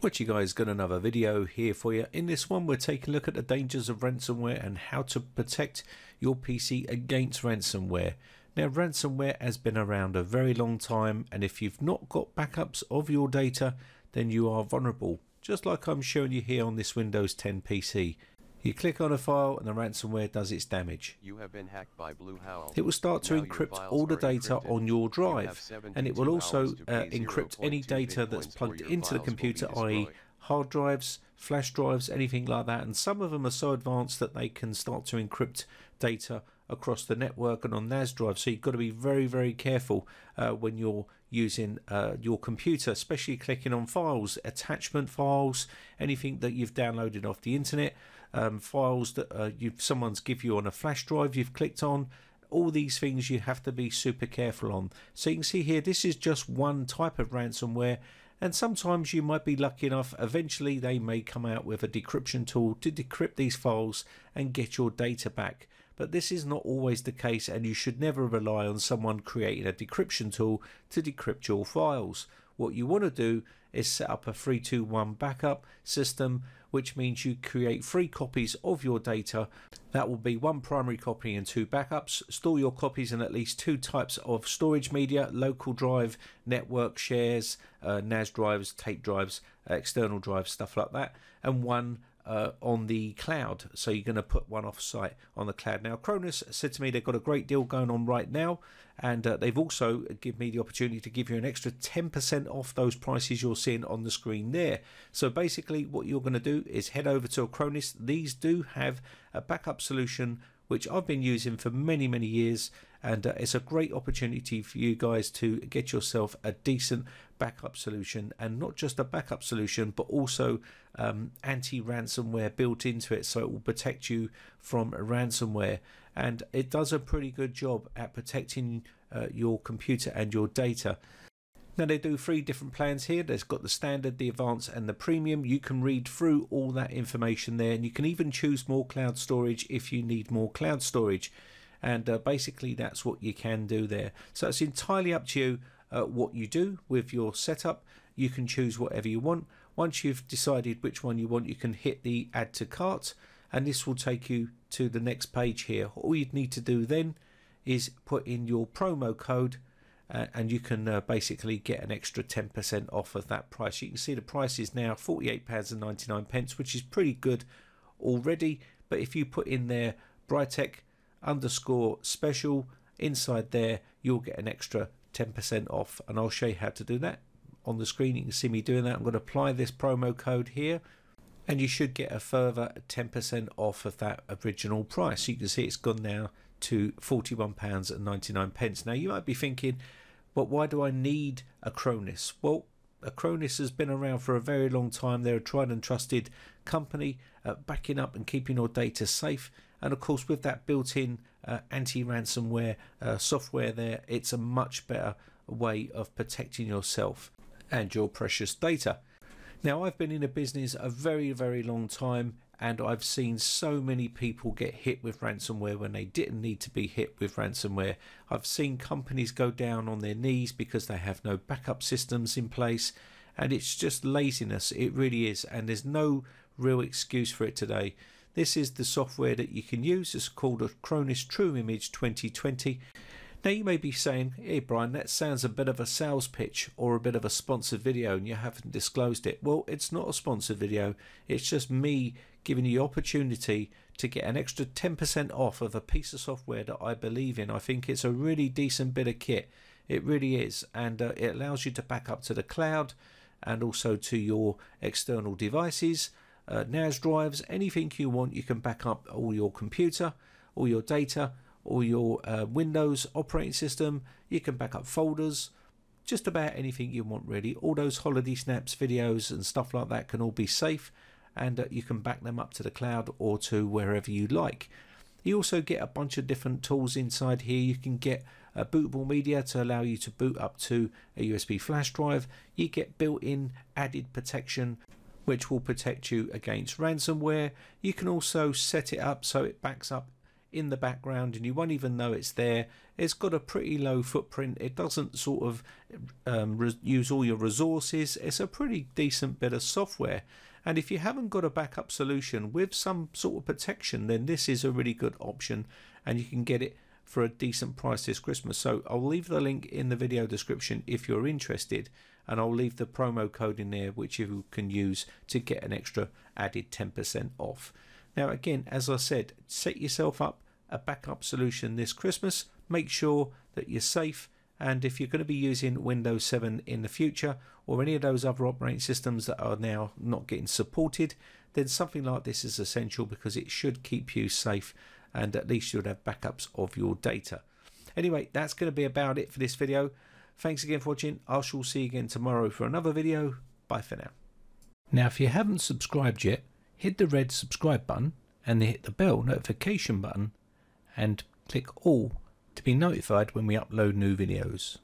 What you guys, got another video here for you. In this one we're taking a look at the dangers of ransomware and how to protect your PC against ransomware. Now ransomware has been around a very long time, and if you've not got backups of your data then you are vulnerable, just like I'm showing you here on this Windows 10 PC. You click on a file and the ransomware does its damage. You have been hacked by Blue Howl. It will start to encrypt all the data on your drive, and it will also encrypt any data that's plugged into the computer, i.e. hard drives, flash drives, anything like that. And some of them are so advanced that they can start to encrypt data across the network and on NAS drives. So you've got to be very, very careful when you're using your computer, especially clicking on files, attachment files, anything that you've downloaded off the internet, files that someone's give you on a flash drive you've clicked on. All these things you have to be super careful on. So you can see here, this is just one type of ransomware, and sometimes you might be lucky enough, eventually they may come out with a decryption tool to decrypt these files and get your data back. But this is not always the case, and you should never rely on someone creating a decryption tool to decrypt your files. What you want to do is set up a 3-2-1 backup system, which means you create 3 copies of your data. That will be 1 primary copy and 2 backups. Store your copies in at least 2 types of storage media: local drive, network shares, NAS drives, tape drives, external drives, stuff like that, and 1 on the cloud. So you're going to put 1 offsite on the cloud. Now Acronis said to me they've got a great deal going on right now, and they've also given me the opportunity to give you an extra 10% off those prices you're seeing on the screen there. So basically what you're going to do is head over to Acronis. These do have a backup solution which I've been using for many, many years, and it's a great opportunity for you guys to get yourself a decent backup solution, and not just a backup solution but also anti-ransomware built into it, so it will protect you from ransomware. And it does a pretty good job at protecting your computer and your data. Now they do 3 different plans here. There's got the standard, the advanced and the premium. You can read through all that information there, and you can even choose more cloud storage if you need more cloud storage. And basically that's what you can do there. So it's entirely up to you what you do with your setup. You can choose whatever you want. Once you've decided which one you want, you can hit the add to cart, and this will take you to the next page here. All you'd need to do then is put in your promo code, and you can basically get an extra 10% off of that price. You can see the price is now £48.99, which is pretty good already. But if you put in there Britec_Special inside there, you'll get an extra 10% off, and I'll show you how to do that on the screen. You can see me doing that. I'm going to apply this promo code here, and you should get a further 10% off of that original price. You can see it's gone now to £41.99. Now you might be thinking, but why do I need Acronis? Well, Acronis has been around for a very long time. They're a tried and trusted company, backing up and keeping your data safe. And of course, with that built-in anti-ransomware software there, it's a much better way of protecting yourself and your precious data. Now I've been in the business a very, very long time, and I've seen so many people get hit with ransomware when they didn't need to be hit with ransomware. I've seen companies go down on their knees because they have no backup systems in place, and it's just laziness. It really is, and there's no real excuse for it today. This is the software that you can use. It's called Acronis True Image 2020. Now you may be saying, hey Brian, that sounds a bit of a sales pitch or a bit of a sponsored video and you haven't disclosed it. Well, it's not a sponsored video. It's just me giving you the opportunity to get an extra 10% off of a piece of software that I believe in. I think it's a really decent bit of kit. It really is. And it allows you to back up to the cloud and also to your external devices, NAS drives, anything you want. You can back up all your computer, all your data, or your Windows operating system. You can back up folders, just about anything you want really. All those holiday snaps, videos and stuff like that can all be safe, and you can back them up to the cloud or to wherever you like. You also get a bunch of different tools inside here. You can get bootable media to allow you to boot up to a USB flash drive. You get built-in added protection which will protect you against ransomware. You can also set it up so it backs up in the background and you won't even know it's there. It's got a pretty low footprint. It doesn't sort of use all your resources. It's a pretty decent bit of software. And if you haven't got a backup solution with some sort of protection, then this is a really good option and you can get it for a decent price this Christmas. So I'll leave the link in the video description if you're interested, and I'll leave the promo code in there which you can use to get an extra added 10% off. Now again, as I said, set yourself up a backup solution this Christmas. Make sure that you're safe, and if you're going to be using Windows 7 in the future or any of those other operating systems that are now not getting supported, then something like this is essential because it should keep you safe, and at least you'll have backups of your data. Anyway, that's going to be about it for this video. Thanks again for watching. I shall see you again tomorrow for another video. Bye for now. Now, if you haven't subscribed yet, hit the red subscribe button and hit the bell notification button and click all to be notified when we upload new videos.